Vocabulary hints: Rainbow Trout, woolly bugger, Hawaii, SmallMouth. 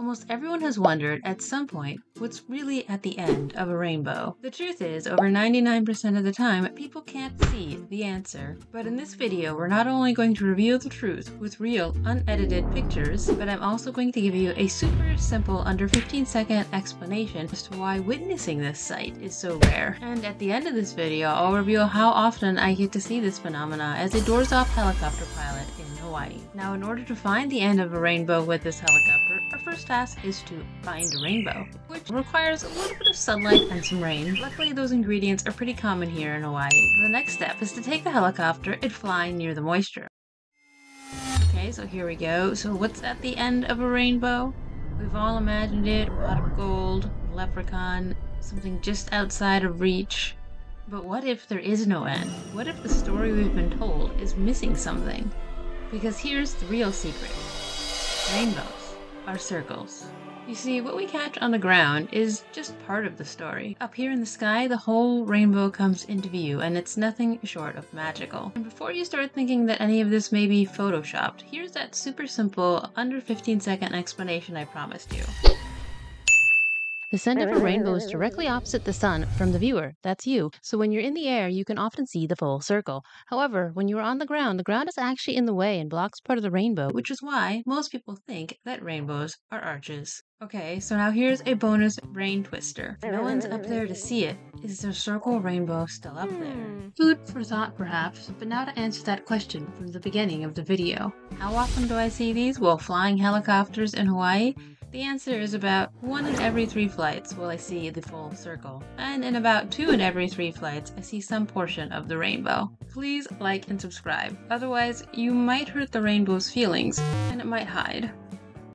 Almost everyone has wondered at some point what's really at the end of a rainbow. The truth is, over 99% of the time, people can't see the answer. But in this video, we're not only going to reveal the truth with real, unedited pictures, but I'm also going to give you a super simple, under 15-second explanation as to why witnessing this sight is so rare. And at the end of this video, I'll reveal how often I get to see this phenomena as a doors-off helicopter pilot in Hawaii. Now, in order to find the end of a rainbow with this helicopter, our first task is to find a rainbow, which requires a little bit of sunlight and some rain. Luckily, those ingredients are pretty common here in Hawaii. The next step is to take the helicopter and fly near the moisture. Okay, so here we go. So what's at the end of a rainbow? We've all imagined it: a pot of gold, a leprechaun, something just outside of reach. But what if there is no end? What if the story we've been told is missing something? Because here's the real secret. Rainbows are circles. You see, what we catch on the ground is just part of the story. Up here in the sky, the whole rainbow comes into view, and it's nothing short of magical. And before you start thinking that any of this may be photoshopped, here's that super simple, under 15-second explanation I promised you. The center of a rainbow is directly opposite the sun from the viewer, that's you, so when you're in the air you can often see the full circle. However, when you're on the ground is actually in the way and blocks part of the rainbow, which is why most people think that rainbows are arches. Okay, so now here's a bonus brain twister. If no one's up there to see it, is the circle rainbow still up there? Food for thought, perhaps, but now to answer that question from the beginning of the video. How often do I see these while flying helicopters in Hawaii? The answer is about 1 in every 3 flights will I see the full circle, and in about 2 in every 3 flights I see some portion of the rainbow. Please like and subscribe, otherwise you might hurt the rainbow's feelings and it might hide.